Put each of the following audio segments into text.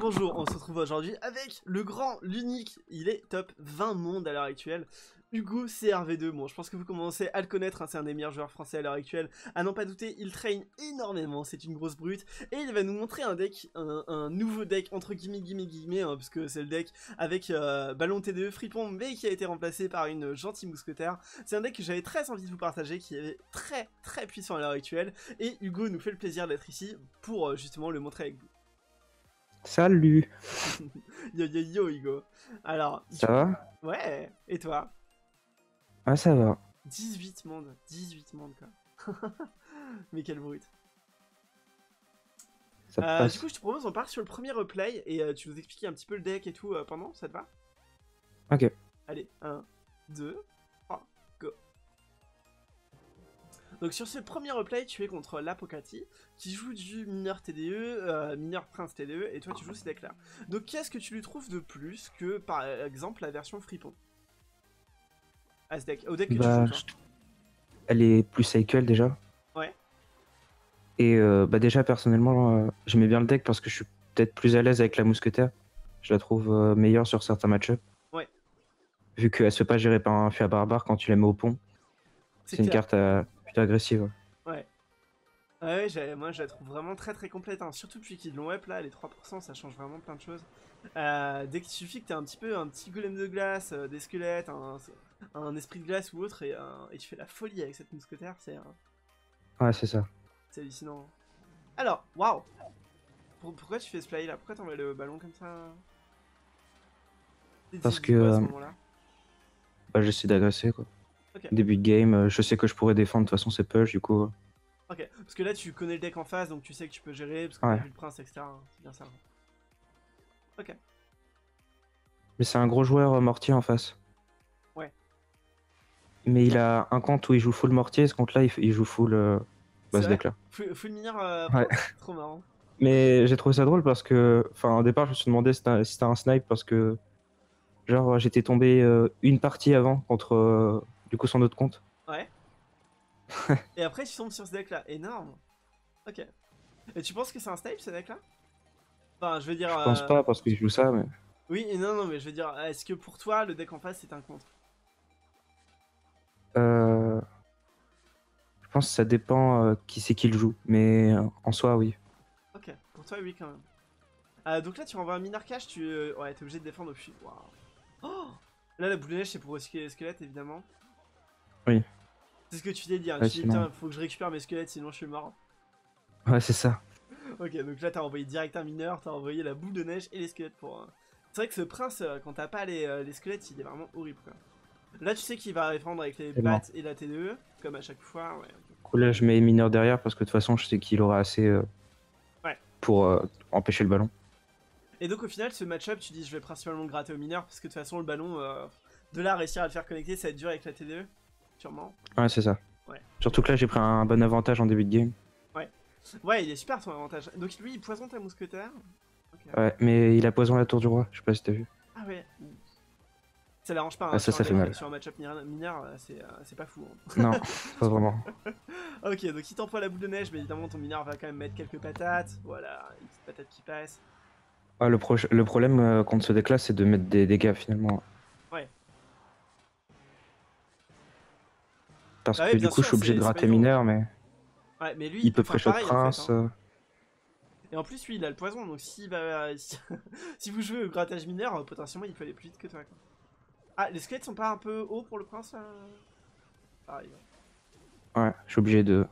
Bonjour, on se retrouve aujourd'hui avec le grand, l'unique, il est top 20 monde à l'heure actuelle, Hugo CRV2. Bon, je pense que vous commencez à le connaître, hein, c'est un des meilleurs joueurs français à l'heure actuelle. À n'en pas douter, il traîne énormément, c'est une grosse brute. Et il va nous montrer un deck, un nouveau deck, entre guillemets, hein, parce que c'est le deck avec ballon TDE, fripon, mais qui a été remplacé par une gentille mousquetaire. C'est un deck que j'avais très envie de vous partager, qui est très très puissant à l'heure actuelle. Et Hugo nous fait le plaisir d'être ici pour justement le montrer avec vous. Salut. Yo yo yo Hugo. Alors, ça va? Ouais, et toi? Ah ça va. 18 mondes quoi. Mais quelle brute. Du coup je te propose on part sur le premier replay et tu nous expliques un petit peu le deck et tout pendant, ça te va? Ok. Allez, 1, 2, 3, go. Donc sur ce premier replay, tu es contre l'Apocati, qui joue du mineur TDE, mineur prince TDE, et toi tu joues ce deck là. Donc qu'est-ce que tu lui trouves de plus que par exemple la version fripon à ce deck, au deck que tu joues, toi ? Elle est plus cycle déjà. Ouais. Et bah déjà personnellement, j'aimais bien le deck parce que je suis peut-être plus à l'aise avec la mousquetaire. Je la trouve meilleure sur certains match-up. Ouais. Vu qu'elle se fait pas gérer par un fût à barbare quand tu la mets au pont. C'est une carte à... plutôt agressive. Ouais. Ouais, moi je la trouve vraiment très très complète, hein. Surtout depuis qu'ils l'ont up là, les 3%, ça change vraiment plein de choses. Dès qu'il suffit que t'as un petit golem de glace, des squelettes, un esprit de glace ou autre, et tu fais la folie avec cette mousquetaire, c'est... Ouais, c'est ça. C'est hallucinant. Alors, waouh! Pourquoi tu fais ce play là? Pourquoi t'envoies le ballon comme ça? Parce que... bah j'essaie d'agresser quoi. Okay. Début de game, je sais que je pourrais défendre, de toute façon c'est push du coup. Ok, parce que là tu connais le deck en face donc tu sais que tu peux gérer, parce que ouais, t'as vu le prince, etc. C'est bien ça. Ok. Mais c'est un gros joueur mortier en face. Ouais. Mais il a un compte où il joue full mortier, ce compte là il joue full ce deck là. Full mineur, ouais. Trop marrant. Mais j'ai trouvé ça drôle parce que, enfin au départ je me suis demandé si c'était un snipe parce que, genre j'étais tombé une partie avant contre... du coup, son autre compte. Ouais. Et après, tu tombes sur ce deck là. Énorme. Ok. Et tu penses que c'est un snipe ce deck là? Enfin, je veux dire. Je pense pas parce qu'il joue ça, mais. Oui, non, mais je veux dire, est-ce que pour toi, le deck en face c'est un contre? Je pense que ça dépend qui c'est qui le joue, mais en soi, oui. Ok, pour toi, oui, quand même. Donc là, tu renvoies un mineur cash, tu. Ouais, t'es obligé de défendre au puits. Waouh. Oh là, la boule de neige, c'est pour esquiver les squelettes, évidemment. Oui. C'est ce que tu t'es dit, hein. Ouais, tu t'es dit, putain, faut que je récupère mes squelettes, sinon je suis mort. Ouais, c'est ça. Ok, donc là, t'as envoyé direct un mineur, t'as envoyé la boule de neige et les squelettes pour... C'est vrai que ce prince, quand t'as pas les squelettes, il est vraiment horrible, quoi. Là, tu sais qu'il va défendre avec les pattes et la TDE, comme à chaque fois, ouais. Du coup, là, je mets mineur derrière, parce que de toute façon, je sais qu'il aura assez pour empêcher le ballon. Et donc, au final, ce match-up, tu dis, je vais principalement le gratter au mineur, parce que de toute façon, le ballon, de là, réussir à le faire connecter, ça va être dur avec la TDE. Sûrement. Ouais, c'est ça. Ouais. Surtout que là, j'ai pris un bon avantage en début de game. Ouais. Ouais, il est super ton avantage. Donc lui, il poisonne ta mousquetaire. Okay. Ouais, mais il a poison la tour du roi. Je sais pas si t'as vu. Ah ouais. Ça l'arrange pas. Ah, ça fait mal. Sur un match-up mineur, c'est pas fou. Hein. Non, pas vraiment. Ok, donc il t'emploie la boule de neige, mais évidemment, ton mineur va quand même mettre quelques patates. Voilà, une petite patate qui passe. Ouais, le problème contre ce deck-là, c'est de mettre des dégâts finalement. Parce que du coup, je suis obligé de gratter mineur, mais. Ouais, mais lui, il peut prêcher le prince. En fait, hein. Et en plus, lui, il a le poison, donc si, si vous jouez au grattage mineur, potentiellement, il peut aller plus vite que toi. Quoi. Ah, les squelettes sont pas un peu hauts pour le prince pareil, ouais. Ouais, je suis obligé de.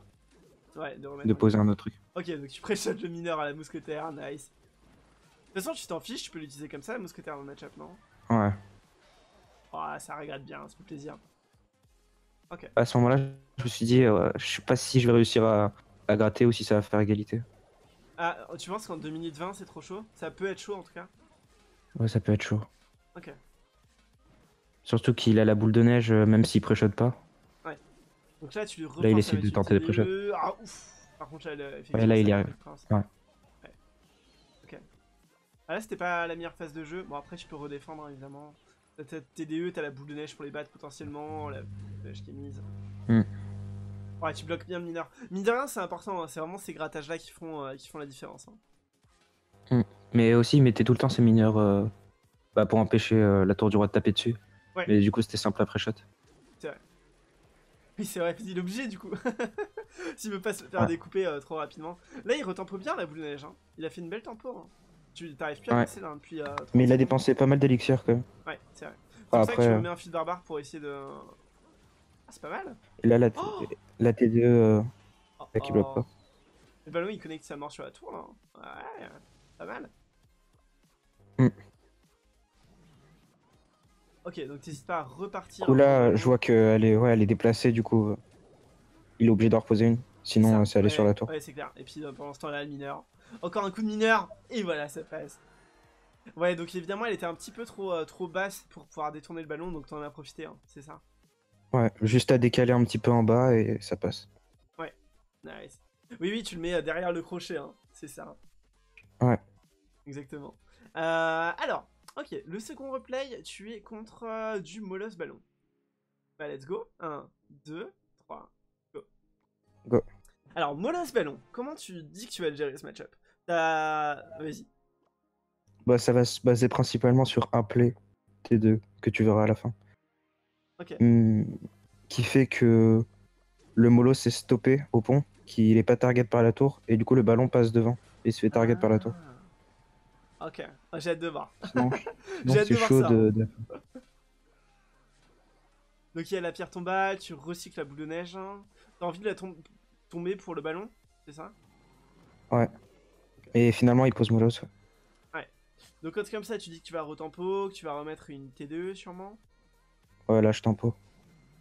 Ouais, de poser un autre truc. Ok, donc tu prêches le mineur à la mousquetaire, nice. De toute façon, tu t'en fiches, tu peux l'utiliser comme ça, la mousquetaire dans le match-up, non? Ouais. Ah, oh, ça regrette bien, ça fait plaisir. Okay. À ce moment-là, je me suis dit, je sais pas si je vais réussir à gratter ou si ça va faire égalité. Ah, tu penses qu'en 2 minutes 20 c'est trop chaud? Ça peut être chaud en tout cas. Ouais, ça peut être chaud. Ok. Surtout qu'il a la boule de neige, même s'il pré-shot pas. Ouais. Donc là, tu là il essaie de tenter des pré-shots. Ah ouf. Par contre, là, effectivement, ouais, là il y arrive. Ouais. Ouais. Ok. Ah là, c'était pas la meilleure phase de jeu. Bon, après, je peux redéfendre hein, évidemment. T'as TDE, t'as la boule de neige pour les battre potentiellement, la boule de neige qui est mise. Mm. Ouais, tu bloques bien le mineur. Mine de rien, c'est important, hein. C'est vraiment ces grattages-là qui font la différence. Hein. Mm. Mais aussi, il mettait tout le temps ses mineurs pour empêcher la tour du roi de taper dessus. Ouais. Mais du coup, c'était simple après shot. C'est vrai. Oui, c'est vrai, il est obligé du coup. S'il veut pas se faire découper trop rapidement. Là, il retempo bien la boule de neige. Hein. Il a fait une belle tempo. Hein. Tu t'arrives plus à passer là. Hein, depuis, mais il a dépensé pas mal d'élixir quand même. Ouais, c'est vrai. C'est pour ça que tu me mets un fil barbare pour essayer de. Ah, c'est pas mal. Et là, la T2 là, qui bloque pas. Le ballon il connecte sa mort sur la tour là. Ouais, pas mal. Mm. Ok, donc t'hésites pas à repartir. Ou là, je vois qu'elle est, elle est déplacée, du coup, il est obligé d'en reposer une. Sinon, c'est aller sur la tour. Ouais, c'est clair. Et puis, pour l'instant, là, le mineur. Encore un coup de mineur, et voilà, ça passe. Ouais, donc évidemment, elle était un petit peu trop basse pour pouvoir détourner le ballon, donc t'en as profité, hein, c'est ça? Ouais, juste à décaler un petit peu en bas, et ça passe. Ouais, nice. Oui, oui, tu le mets derrière le crochet, hein, c'est ça. Ouais. Exactement. Alors, ok, le second replay, tu es contre du molosse ballon. Bah, let's go. 1, 2, 3, go. Go. Alors, molosse ballon, comment tu dis que tu vas le gérer ce match-up? Vas-y. Bah, ça va se baser principalement sur un play T2 que tu verras à la fin. Ok. Qui fait que le molosse est stoppé au pont, qu'il est pas target par la tour, et du coup, le ballon passe devant et se fait target par la tour. Ok, j'ai hâte de voir. J'ai hâte de voir ça. Donc il y a la pierre tombale, tu recycles la boule de neige. T'as envie de la tomber pour le ballon, c'est ça? Ouais. Et finalement il pose molosse. Ouais. Donc quand c'est comme ça, tu dis que tu vas retempo, que tu vas remettre une T2 sûrement. Ouais, là je tempo.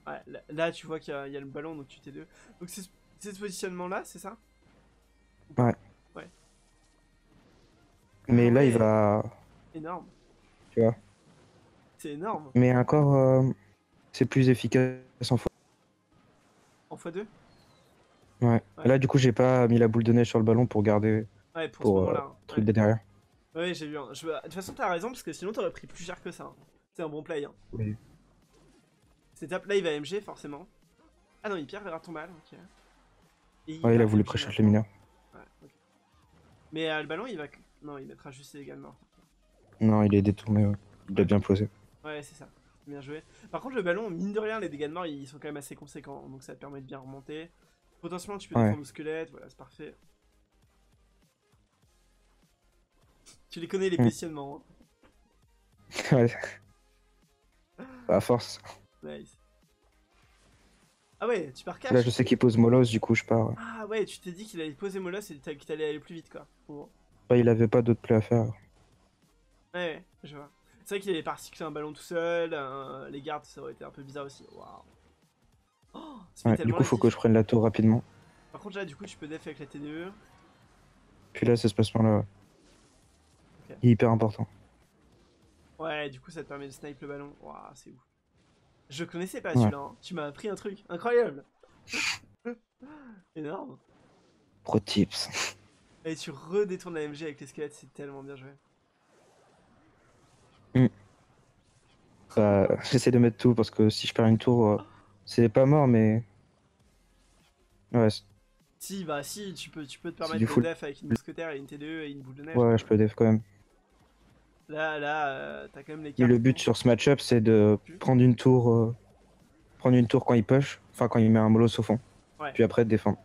Ouais, là tu vois qu'il y a le ballon, donc tu T2. Donc c'est ce positionnement là, c'est ça? Ouais. Mais là, il va... Énorme. Tu vois. C'est énorme. Mais encore, c'est plus efficace en fois. En fois 2 ouais. Là, du coup, j'ai pas mis la boule de neige sur le ballon pour garder... Ouais, pour ce moment-là. Truc de derrière. Ouais, j'ai vu. Hein. De toute façon, t'as raison, parce que sinon, t'aurais pris plus cher que ça. Hein. C'est un bon play. Hein. Oui. Cette étape, là, il va MG, forcément. Ah non, il perd vers ton mal. Okay. Ouais, il a voulu pré-shot les mineurs. Ouais, ok. Mais le ballon, il va... Non, il mettra juste également. Non, il est détourné, ouais. Il l'a bien posé. Ouais, c'est ça. Bien joué. Par contre, le ballon, mine de rien, les dégâts de mort, ils sont quand même assez conséquents. Donc ça te permet de bien remonter. Potentiellement, tu peux défendre le squelette. Voilà, c'est parfait. Tu les connais, les positionnements. Hein. Ouais. À force. Nice. Ah ouais, tu pars cash. Là, je sais qu'il pose molosse, du coup, je pars. Ouais. Ah ouais, tu t'es dit qu'il allait poser molosse et qu'il allait aller plus vite, quoi. Bon. Bah, il avait pas d'autre play à faire. Ouais, je vois. C'est vrai qu'il avait pas recyclé un ballon tout seul, les gardes ça aurait été un peu bizarre aussi. Waouh. Oh, ouais, du coup faut que je prenne la tour rapidement. Par contre là du coup tu peux def avec la T2. Puis là c'est ce placement là. Okay. Hyper important. Ouais, du coup ça te permet de snipe le ballon. Waouh, c'est ouf. Je connaissais pas celui-là, hein. Tu m'as appris un truc incroyable. Énorme. Pro tips. Et tu redétournes la MG avec les squelettes, c'est tellement bien joué. J'essaie de mettre tout parce que si je perds une tour, c'est pas mort, mais. Ouais. Si, bah si, tu peux te permettre de def avec une mousquetaire et une T2 et une boule de neige. Ouais, je peux def quand même. Là, t'as quand même les cartes. Et le but sur ce match-up, c'est de prendre une tour. Quand il push, enfin quand il met un molosse au fond. Ouais. Puis après, défendre.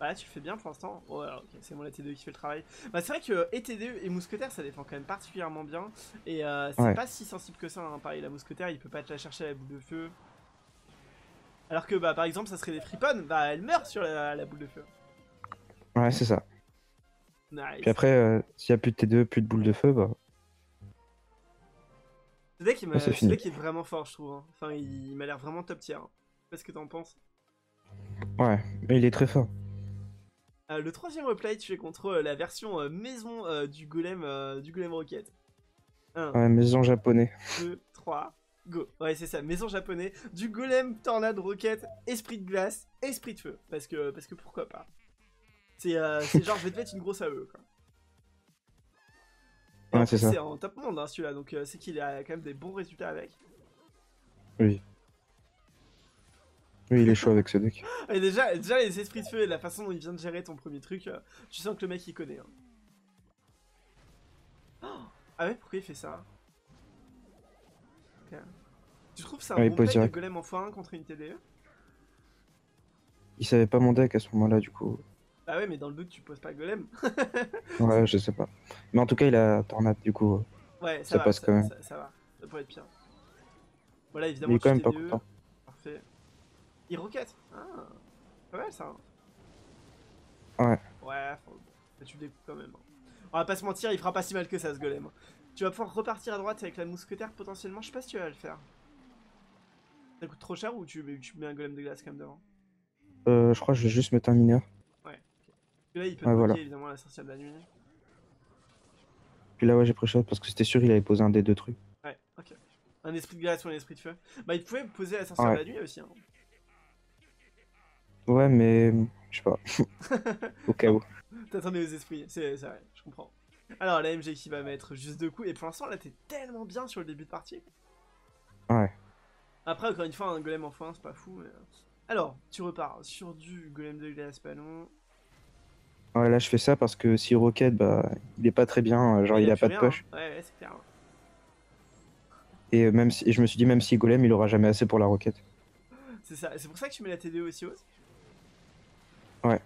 Bah, tu fais bien pour l'instant. Oh, alors, ok, c'est bon, la T2 qui fait le travail. Bah, c'est vrai que et T2 et mousquetaire ça défend quand même particulièrement bien. Et c'est pas si sensible que ça. Hein. Pareil, la mousquetaire il peut pas te la chercher à la boule de feu. Alors que, bah, par exemple, ça serait des friponnes. Bah, elle meurt sur la boule de feu. Ouais, c'est ça. Nice. Puis après, s'il y a plus de T2, plus de boule de feu, bah. C'est vrai qu'il est vraiment fort, je trouve. Hein. Enfin, il m'a l'air vraiment top tier. Hein. Je sais pas ce que t'en penses. Ouais, mais il est très fort. Le troisième replay, tu es contre la version maison du golem rocket. 1, ouais, maison japonais. 2, 3, go. Ouais, c'est ça, maison japonais. Du golem, tornade, roquette, esprit de glace, esprit de feu. Parce que pourquoi pas. C'est genre, je vais te mettre une grosse AE, quoi. Et ouais, c'est ça. C'est en top monde, hein, celui-là, donc c'est qu'il a quand même des bons résultats avec. Oui. Oui, il est chaud avec ce deck. Et déjà les esprits de feu et la façon dont il vient de gérer ton premier truc, tu sens que le mec il connaît. Hein. Ah ouais, pourquoi il fait ça? Okay. Tu trouves ça un bon play de golem en x1 contre une TDE? Il savait pas mon deck à ce moment-là, du coup. Ah ouais, mais dans le but, tu poses pas golem. Ouais, je sais pas. Mais en tout cas, il a tornade, du coup. Ouais, ça, passe quand même. Ça va, ça pourrait être pire. Voilà, évidemment, il est quand même pas content. Parfait. Il roquette. Ah, pas mal ça. Ouais. Ouais, tu le découpes quand même. On va pas se mentir, il fera pas si mal que ça, ce golem. Tu vas pouvoir repartir à droite avec la mousquetaire potentiellement. Je sais pas si tu vas le faire. Ça coûte trop cher ou tu mets un golem de glace quand même devant? Je crois que je vais juste mettre un mineur. Ouais. Puis là, il peut te bloquer, voilà, évidemment, la sorcière de la nuit. Puis là, ouais, j'ai pris shot parce que c'était sûr il avait posé un des deux trucs. Ouais, ok. Un esprit de glace ou un esprit de feu. Bah, il pouvait poser la sorcière, ouais, de la nuit aussi. Hein. Ouais, mais je sais pas. Au cas où. T'attendais aux esprits, c'est vrai, je comprends. Alors, la MG qui va mettre juste deux coups. Et pour l'instant, là, t'es tellement bien sur le début de partie. Ouais. Après, encore une fois, un golem en foin, c'est pas fou. Mais... Alors, tu repars sur du golem de glace ballon. Ouais, là je fais ça parce que si Rocket, bah, il est pas très bien, genre il a pas de push. Hein. Ouais, c'est clair. Et même si, je me suis dit, même si golem, il aura jamais assez pour la Rocket. C'est ça, c'est pour ça que tu mets la TDE aussi haute. Ouais,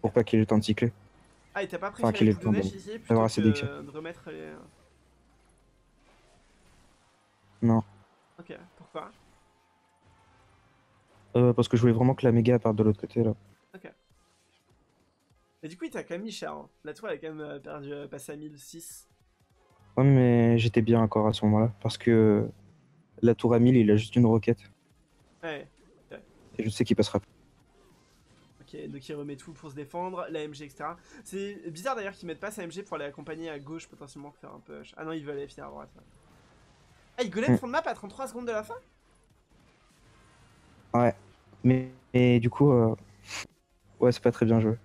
pour pas qu'il ait le temps de cycler. Ah, et t'as pas pris qu'il ait le temps de ici plutôt que de remettre les... Non. Ok, pourquoi? Parce que je voulais vraiment que la méga parte de l'autre côté là. Ok. Et du coup, il t'a quand même mis cher. Hein. La toile a quand même perdu, passé à 1006. Ouais, mais j'étais bien encore à ce moment-là. Parce que la tour à 1000, il a juste une roquette. Ouais. Ouais. Et je sais qu'il passera plus. Ok, donc il remet tout pour se défendre, la MG, etc. C'est bizarre d'ailleurs qu'ils mettent pas sa MG pour aller accompagner à gauche potentiellement pour faire un push. Ah non, il veut aller finir à droite. Ouais. Ah, il golem fond de map à 33 secondes de la fin? Ouais. Mais du coup, ouais, c'est pas très bien joué.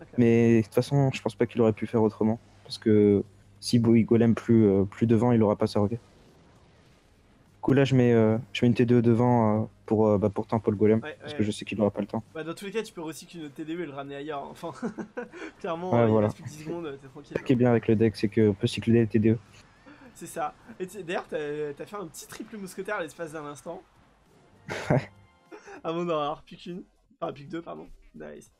Okay. Mais de toute façon, je pense pas qu'il aurait pu faire autrement. Parce que si il golem plus devant, il aura pas sa roquette. Du coup, là, je mets une T2 devant pour tempo le golem. Ouais, parce que je sais qu'il aura pas le temps. Bah, dans tous les cas, tu peux recycler une T2 et le ramener ailleurs. Enfin, clairement, ouais, voilà. Il reste plus que 10 secondes, t'es tranquille. Ce qui est bien avec le deck, c'est qu'on peut cycler les T2. C'est ça. Et d'ailleurs, t'as fait un petit triple mousquetaire à l'espace d'un instant. Ouais. Ah bon, on en aura pique une. Enfin, pique deux, pardon. Nice.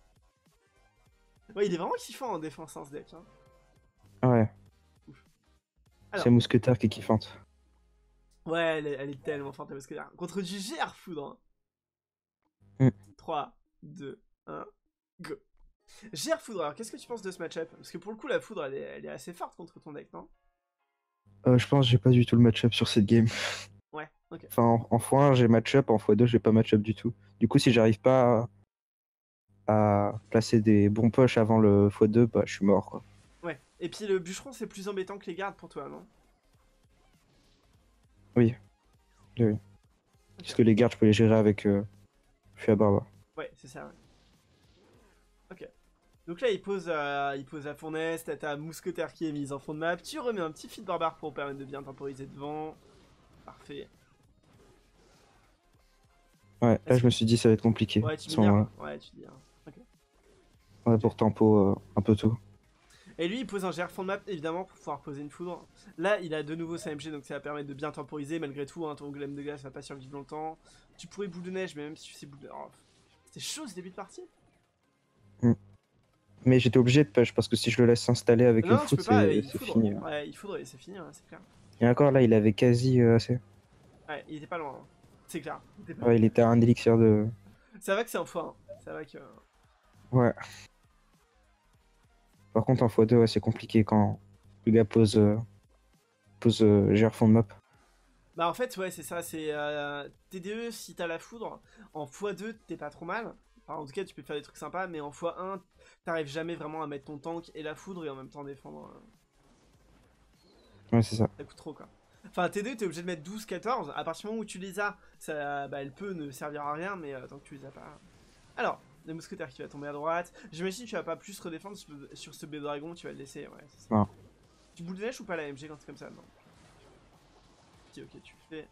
Ouais, il est vraiment kiffant en défense, hein, ce deck. Hein. Ouais. C'est mousquetaire qui est kiffante. Ouais, elle est tellement forte, la mousquetaire. Contre du GR foudre. Hein. 3, 2, 1, go. GR foudre, alors qu'est-ce que tu penses de ce match-up? Parce que pour le coup, la foudre, elle est assez forte contre ton deck, non? Je pense que j'ai pas du tout le match-up sur cette game. Ouais, ok. Enfin, en x1, j'ai match-up, en x2, j'ai pas match-up du tout. Du coup, si j'arrive pas à placer des bons push avant le x2, bah, je suis mort, quoi. Ouais, et puis le bûcheron, c'est plus embêtant que les gardes pour toi, non? Oui. Oui, oui. Okay. Parce que les gardes, je peux les gérer avec Feu à Barbare. Ouais, c'est ça, ouais. Ok. Donc là, il pose la fournaise, t'as ta mousquetaire qui est mise en fond de map, tu remets un petit feed barbare pour permettre de bien temporiser devant... Parfait. Ouais, là je me suis dit ça va être compliqué. Ouais, tu dis bien. Ouais, tu dis bien. Okay. Ouais, pour tempo un peu tout. Et lui, il pose un GR fond de map, évidemment, pour pouvoir poser une foudre. Là, il a de nouveau sa MG, donc ça va permettre de bien temporiser. Malgré tout, hein, ton golem de glace va pas survivre longtemps. Tu pourrais boule de neige, mais même si tu sais boule de... Oh, c'est chaud ce début de partie. Mmh. Mais j'étais obligé de push, parce que si je le laisse s'installer avec une foudre, c'est fini. Ouais, il faudrait, c'est fini, hein, c'est clair. Et encore là, il avait quasi assez. Ouais, il était pas loin, hein. C'est clair. Ouais, il était à un élixir de... Ça va que c'est en x1, ça va que... Ouais. Par contre, en x2, ouais, c'est compliqué quand le gars pose gère fond de map. Bah en fait, ouais, c'est ça, c'est... TDE, si t'as la foudre, en x2, t'es pas trop mal. Enfin, en tout cas, tu peux faire des trucs sympas, mais en x1, t'arrives jamais vraiment à mettre ton tank et la foudre et en même temps défendre... Ouais, c'est ça. Ça coûte trop, quoi. Enfin, T2, t'es obligé de mettre 12-14. À partir du moment où tu les as, ça, bah, elle peut ne servir à rien, mais tant que tu les as pas. Alors, le mousquetaire qui va tomber à droite. J'imagine que tu vas pas plus redéfendre sur ce B-Dragon, tu vas le laisser. Ouais, c'est ça. Non. Tu boules de neige ou pas la MG quand c'est comme ça? Non. Ok, tu le fais.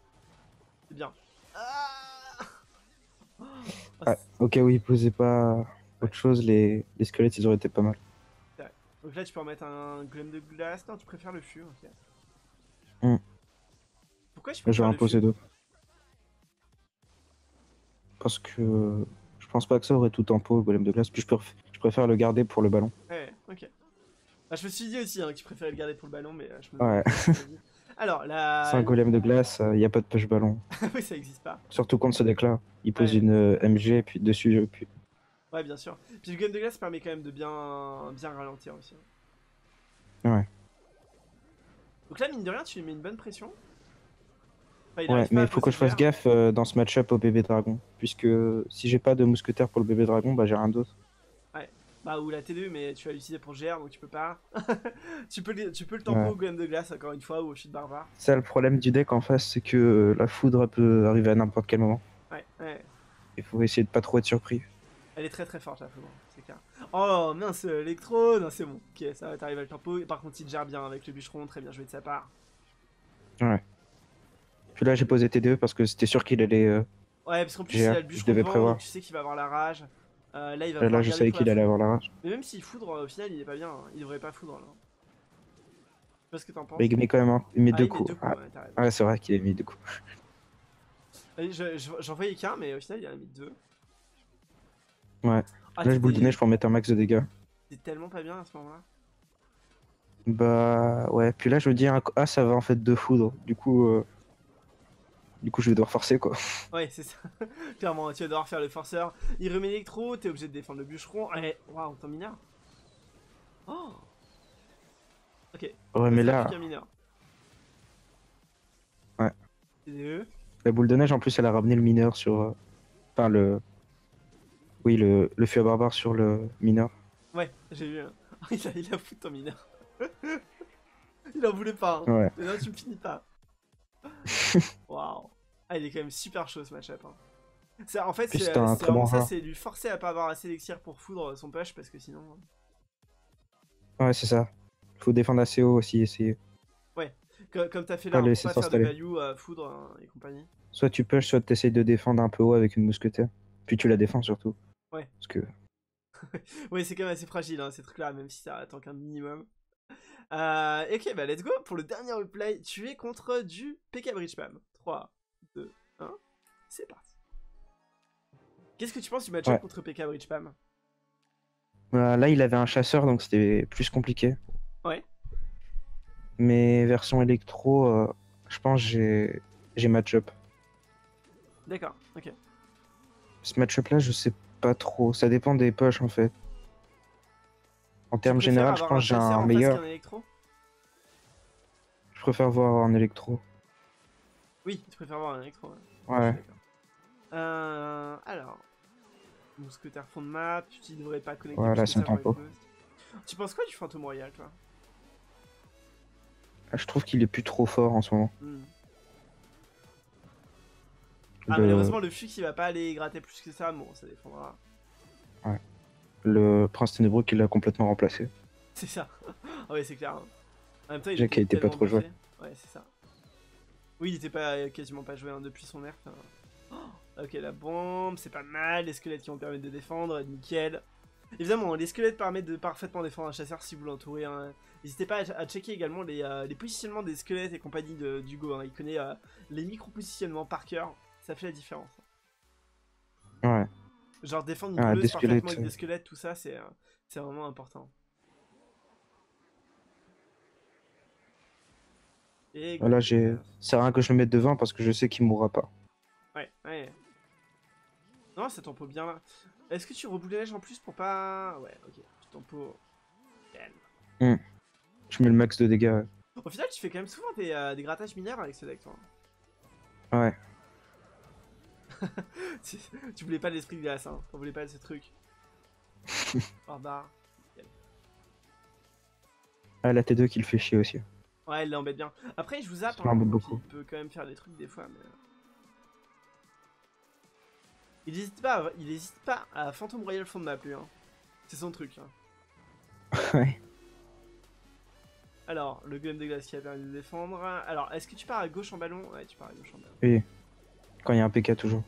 C'est bien. Ah oh, ah, ok, oui, posez pas autre chose, les squelettes, ils auraient été pas mal. Donc là, tu peux remettre un golem de glace. Non, tu préfères le fût, ok. Pourquoi je peux pas imposer deux? Parce que je pense pas que ça aurait tout tempo le golem de glace. Puis je préfère le garder pour le ballon. Ouais, ok. Ah, je me suis dit aussi hein, que tu préférais le garder pour le ballon, mais je me... Ouais. Alors, la... C'est un golem de glace, il n'y a pas de push ballon. Oui, ça n'existe pas. Surtout contre ce deck-là. Il pose une MG, puis dessus, puis... Ouais, bien sûr. Puis le golem de glace permet quand même de bien ralentir aussi. Hein. Ouais. Donc là, mine de rien, tu lui mets une bonne pression. Enfin, ouais, mais il faut que je fasse gaffe dans ce match-up au bébé dragon. Puisque si j'ai pas de mousquetaire pour le bébé dragon, bah j'ai rien d'autre. Ouais, bah ou la T2, mais tu as utilisé pour GR, donc tu peux pas. tu peux le tempo au golem de glace, encore une fois, ou au chute barbare. Ça, le problème du deck en face, c'est que la foudre peut arriver à n'importe quel moment. Ouais, ouais. Il faut essayer de pas trop être surpris. Elle est très très forte la foudre, c'est clair. Oh mince, Electro, non c'est bon. Ok, ça va, t'arrives à le tempo. Et par contre, il gère bien avec le bûcheron, très bien joué de sa part. Ouais. Puis là j'ai posé T2 parce que c'était sûr qu'il allait... Ouais parce qu'en plus il a le bûcheron devant, tu sais qu'il va avoir la rage. Là il va là je savais qu'il allait avoir la rage. Mais même s'il foudre, au final il est pas bien, hein. Il devrait pas foudre là. Je sais pas ce que t'en penses. Mais il met quand même un... il met deux coups. Ah ouais, c'est vrai qu'il a mis deux coups. J'en voyais qu'un mais au final il en a mis deux. Ouais, ah, là je boule de neige pour mettre un max de dégâts. C'est tellement pas bien à ce moment là. Bah ouais, puis là je veux dire, ah ça va en fait deux foudres, du coup... Du coup, je vais devoir forcer quoi. Ouais, c'est ça. Clairement, tu vas devoir faire le forceur. Il remet l'électro, t'es obligé de défendre le bûcheron. Allez, waouh, t'es en mineur. Oh. Ok. Ouais, mais là. Ouais. T2. La boule de neige en plus, elle a ramené le mineur sur. Enfin, le. Oui, le feu à barbare sur le mineur. Ouais, j'ai vu. Hein. Il a foutu ton mineur. Il en voulait pas. Hein. Ouais. Mais non, tu me finis pas. Waouh, ah, il est quand même super chaud ce match-up. Hein. En fait, c'est bon ça, c'est lui forcer à pas avoir assez d'élixir pour foudre son push parce que sinon. Ouais, c'est ça. Faut défendre assez haut aussi, essayer. Ouais, comme t'as fait là, on peut pas faire de value à foudre hein, et compagnie. Soit tu push, soit t'essayes de défendre un peu haut avec une mousquetaire. Puis tu la défends surtout. Ouais. Parce que. Ouais, c'est quand même assez fragile hein, ces trucs-là, même si ça attend qu'un minimum. Ok, bah let's go pour le dernier roleplay. Tu es contre du PK Bridge Pam. 3, 2, 1, c'est parti. Qu'est-ce que tu penses du match-up contre PK Bridge Pam? Là, il avait un chasseur donc c'était plus compliqué. Ouais. Mais version électro, je pense que j'ai match-up. D'accord, ok. Ce match-up là, je sais pas trop. Ça dépend des poches en fait. En termes généraux, je pense que j'ai un meilleur. Je préfère voir un électro. Oui, tu préfères voir un électro. Ouais. Alors. Mousquetaire fond de map, tu devrais pas connecter. Voilà, c'est un tempo. Tu penses quoi du fantôme royal, toi? Je trouve qu'il est plus trop fort en ce moment. Ah, malheureusement, le fuc il va pas aller gratter plus que ça. Bon, ça défendra. Ouais. Le prince ténébreux qui l'a complètement remplacé. C'est ça. Ouais, c'est clair. Hein. En même temps, il était pas trop joué. Ouais, c'est ça. Oui, il était pas quasiment pas joué hein, depuis son nerf. Hein. Oh, ok, la bombe, c'est pas mal. Les squelettes qui vont permettre de défendre, nickel. Évidemment, les squelettes permettent de parfaitement défendre un chasseur si vous l'entourez. Hein. N'hésitez pas à checker également les positionnements des squelettes et compagnie d'Hugo. Hein. Il connaît les micro-positionnements par cœur. Ça fait la différence. Ouais. Genre défendre une bleue parfaitement avec des squelettes, tout ça, c'est vraiment important. Et voilà, j'ai... Ça sert à rien que je le mette devant parce que je sais qu'il mourra pas. Ouais, ouais. Non, ça tempo bien là. Est-ce que tu reboules la neige en plus pour pas... Ouais, ok, tu tempo... Je mets le max de dégâts. Ouais. Au final, tu fais quand même souvent des grattages mineurs avec ce deck, toi. Ouais. Tu voulais pas l'esprit de glace, hein. On voulait pas ce truc. Barbare. Ah, la T2 qui le fait chier aussi. Ouais, elle l'embête bien. Après, je vous zappe. Hein, beaucoup. Il peut quand même faire des trucs des fois, mais. Il hésite pas à Phantom Royal fond de map, lui. Hein. C'est son truc. Hein. Ouais. Alors, le golem de glace qui a permis de défendre. Alors, est-ce que tu pars à gauche en ballon? Ouais, tu pars à gauche en ballon. Oui. Quand il y a un PK toujours.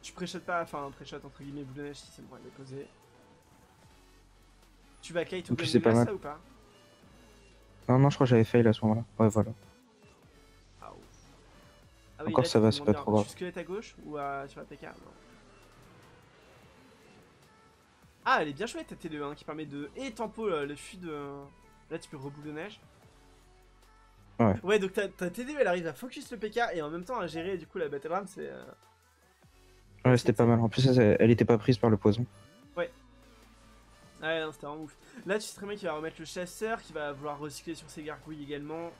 Tu pré-shot pas, enfin pré-shot entre guillemets boule de neige si c'est bon, elle est posée. Tu vas kite ou pas mal. Ça ou pas? Non, non, je crois que j'avais fail à ce moment-là. Ouais, voilà. Encore ça va, c'est pas trop grave. Tu squelette à gauche ou sur la PK? Ah, elle est bien chouette ta T2 hein, qui permet de... Et tempo le fuite de... Là tu peux reboule de neige. Ouais. Ouais, donc ta T2 elle arrive à focus le PK et en même temps à gérer du coup la battle ram, c'est... Ouais, c'était pas mal. En plus elle était pas prise par le poison. Ouais. Ouais, non, c'était vraiment ouf. Là tu sais très bien qu'il va remettre le chasseur, qui va vouloir recycler sur ses gargouilles également.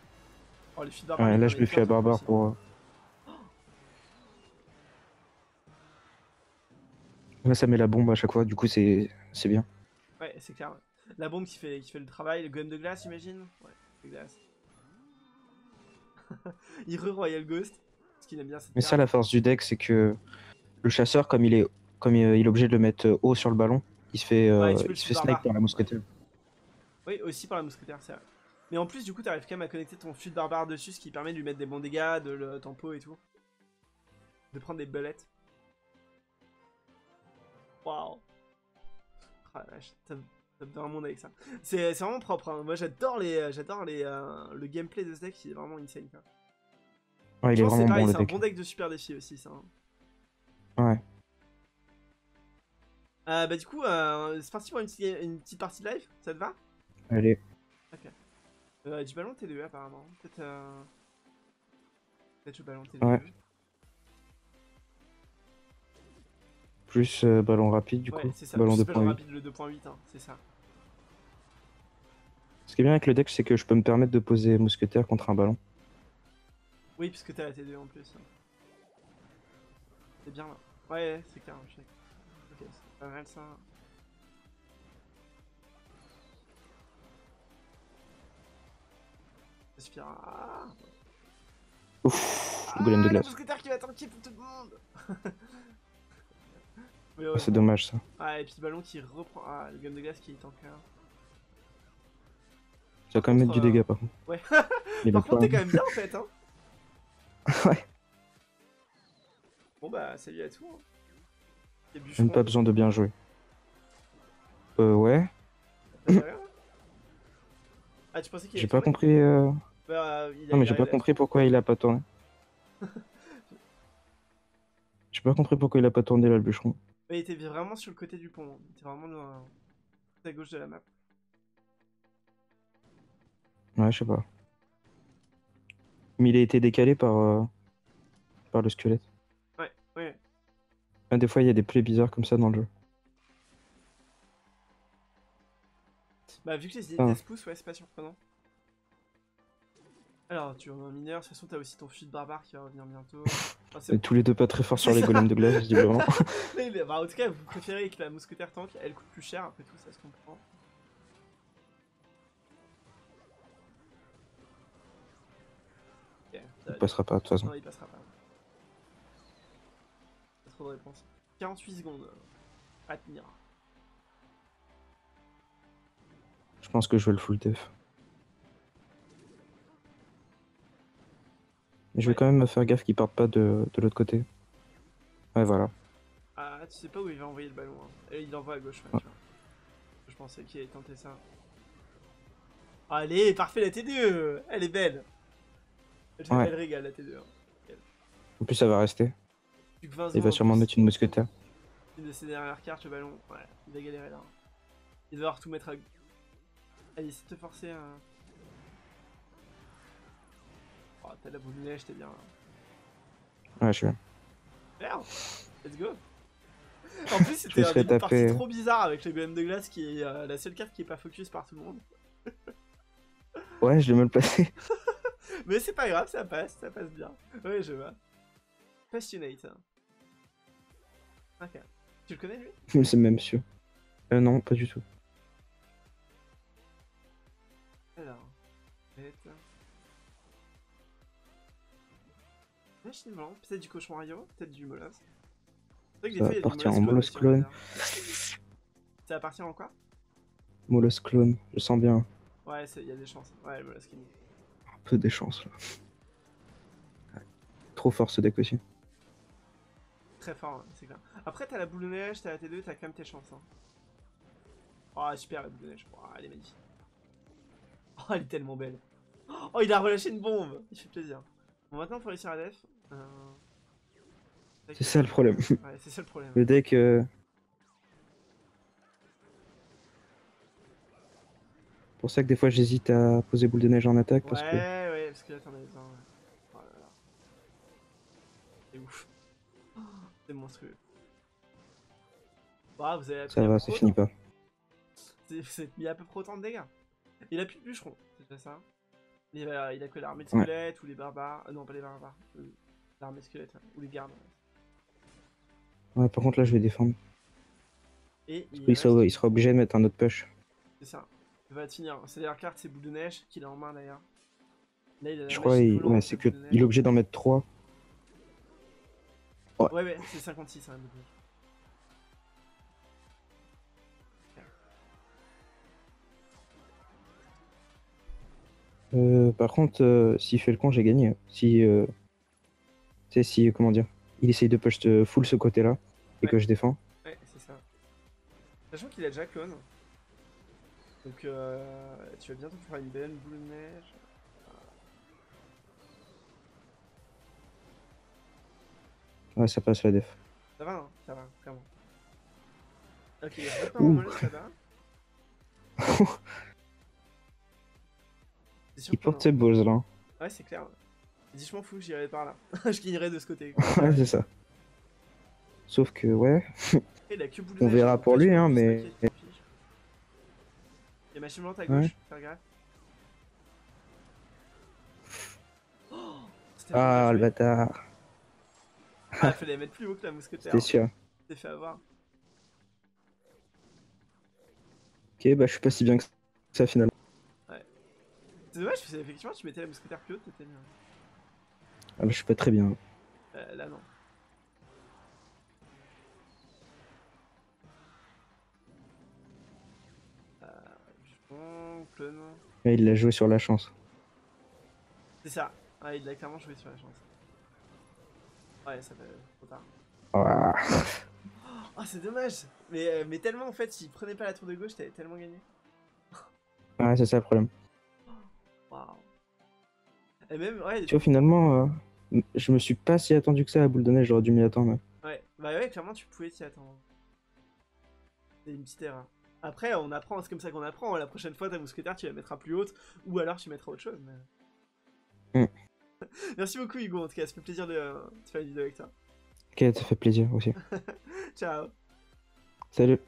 Oh, les barbare, ouais, là je me fais à barbare pour... Là ça met la bombe à chaque fois, du coup c'est bien. Ouais, c'est clair. La bombe qui fait le travail, le gun de glace, j'imagine. Ouais, de glace. Il re-royal ghost, parce qu'il aime bien cette... Mais carte. Ça, la force du deck, c'est que le chasseur, comme il est obligé de le mettre haut sur le ballon, il se fait, il se fait snipe par la mousquetaire. Oui, aussi par la mousquetaire, c'est vrai. Mais en plus, du coup, t'arrives quand même à connecter ton fut barbare dessus, ce qui permet de lui mettre des bons dégâts, de le tempo et tout. De prendre des belettes. Waouh! Ça me donne un monde avec ça. C'est vraiment propre, hein. Moi j'adore le gameplay de ce deck, il est vraiment insane. Quoi. Ouais, il est vraiment bon. C'est un bon deck de super défi aussi, ça. Hein. Ouais. Bah, du coup, c'est parti pour une petite partie de live, ça te va? Allez. Ok. Du ballon T2 apparemment. Peut-être peut-être le ballon T2. Ouais. Plus ballon rapide, du coup. Ouais, c'est ça, ballon 2.8, hein, c'est ça. Ce qui est bien avec le deck, c'est que je peux me permettre de poser mousquetaire contre un ballon. Oui, puisque t'as la T2 en plus. C'est bien là. Ouais, c'est clair, je sais. Ok, c'est pas mal ça. Respire. Ah, ouf, le golem de glace. Le mousquetaire qui va tanker pour tout le monde. Ouais, c'est dommage ça. Ah, et puis le ballon qui reprend. Ah, le gomme de glace qui est en cœur. Tu vas quand même mettre du dégât par contre. Ouais. Par contre, t'es quand même bien en fait, hein. Ouais. Bon bah, salut à tout. Hein. Même pas besoin de bien jouer. Ouais. Ah, tu pensais qu'il... J'ai pas compris. Bah, non, mais j'ai pas compris pourquoi il a pas tourné. J'ai pas compris pourquoi il a pas tourné là, le bûcheron. Ouais, il était vraiment sur le côté du pont, il était vraiment à gauche de la map. Ouais, je sais pas. Mais il a été décalé par le squelette. Ouais, ouais. Ah, des fois, il y a des plays bizarres comme ça dans le jeu. Bah, vu que les idées se poussent, ouais, c'est pas surprenant. Alors, tu es un mineur, de toute façon, t'as aussi ton fuite barbare qui va revenir bientôt. Enfin, bon. Tous les deux pas très forts sur les golems de glace, visiblement. Bah, en tout cas, vous préférez que la mousquetaire tank, elle coûte plus cher, après tout, ça se comprend. Okay, il passera pas, de toute façon. Non, il passera pas. Pas trop de réponse. 48 secondes à tenir. Je pense que je vais le full def. Je vais quand même me faire gaffe qu'il parte pas de l'autre côté. Ouais, voilà. Ah, tu sais pas où il va envoyer le ballon. Hein. Il l'envoie à gauche, ouais, tu vois. Je pensais qu'il allait tenter ça. Allez, parfait, la T2. Elle est belle. Je l'appelle régal, la T2. Hein. En plus, ça va rester. Il va sûrement mettre une mousquetaire. Une de ses dernières cartes, le ballon. Ouais, il va galérer là. Hein. Il va devoir tout mettre à... Allez, essaie de te forcer à... Oh, t'as la boule de neige, t'es bien là. Ouais, je suis bien. Merde, let's go. En plus, c'était un début de partie trop bizarre avec le golem de glace qui est la seule carte qui est pas focus par tout le monde. Ouais, je l'ai mal passé. Mais c'est pas grave, ça passe bien. Ouais, je vois. Passionate. Ok. Tu le connais, lui? C'est même sûr. Non, pas du tout. Alors, machine blanc, peut-être du cochon rayon, peut-être du molosse. C'est vrai que des fois il y a des molosses clones. Ça va partir en quoi? Molosse clone, je sens bien. Ouais, il y a des chances. Ouais, le molosse clone. Un peu des chances là. Ouais. Trop fort ce deck aussi. Très fort, hein, c'est clair. Après, t'as la boule de neige, t'as la T2, t'as quand même tes chances. Hein. Oh, super la boule de neige. Oh, elle est magnifique. Oh, elle est tellement belle. Oh, il a relâché une bombe. Il fait plaisir. Bon, maintenant, il faut réussir à def. C'est ça le problème. Ouais, c'est ça le problème. Le deck... C'est pour ça que des fois j'hésite à poser boule de neige en attaque, parce que... Ouais, parce que là t'en as besoin. Oh là là. C'est ouf. C'est monstrueux. Bah, vous avez... Ça va, c'est fini pas. Il a à peu près autant de dégâts. Il a plus de bûcheron, c'est déjà ça. Il a que l'armée de squelettes, ou les barbares... non, pas les barbares. L'armée de squelettes, hein, ou les gardes. Ouais, par contre là je vais défendre. Et il sera obligé de mettre un autre push. C'est ça. Va finir. C'est la carte, c'est boule de neige qu'il a en main d'ailleurs. Je crois qu'il est obligé d'en mettre 3. Ouais, ouais, c'est 56. Hein, par contre, s'il fait le con, j'ai gagné. Si, tu sais, si, comment dire, il essaye de push full ce côté-là et que je défends. Ouais, c'est ça. Sachant qu'il a déjà clone. Donc tu vas bientôt faire une belle boule de neige. Ouais, ça passe la def. Ça va, hein, ça va, clairement. Ok, il y a pas un moment là, ça va. Il porte ses balls là. Ouais, c'est clair. Dis, je m'en fous, j'irai par là. Je gagnerai de ce côté. Ouais, c'est ça. Sauf que, ouais. Il a que boule de neige, on verra pour lui, hein, mais. Il y a machine blanche à gauche, faire gaffe. Oh, ah, le bâtard. Ah, il fallait mettre plus haut que la mousquetaire. C'est sûr. T'es fait avoir. Ok, bah je suis pas si bien que ça finalement. Ouais. C'est dommage parce qu'effectivement tu mettais la mousquetaire plus haute, t'étais bien. Ah bah je suis pas très bien. Là non. Ouais, il l'a joué sur la chance. C'est ça, ouais, il l'a clairement joué sur la chance. Ouais, ça fait trop tard. Ah, oh, c'est dommage, mais tellement en fait, s'il prenait pas la tour de gauche, t'avais tellement gagné. Ouais, c'est ça le problème. Waouh. Et même, ouais. Tu vois, finalement, je me suis pas si attendu que ça à la boule de neige, j'aurais dû m'y attendre. Ouais, bah ouais, clairement, tu pouvais t'y attendre. C'est une petite erreur. Après, on apprend, c'est comme ça qu'on apprend. La prochaine fois, ta mousquetaire, tu la mettras plus haute, ou alors tu mettras autre chose. Mais... Merci beaucoup, Hugo, en tout cas, ça fait plaisir de faire une vidéo avec toi. Ok, ça fait plaisir aussi. Ciao. Salut.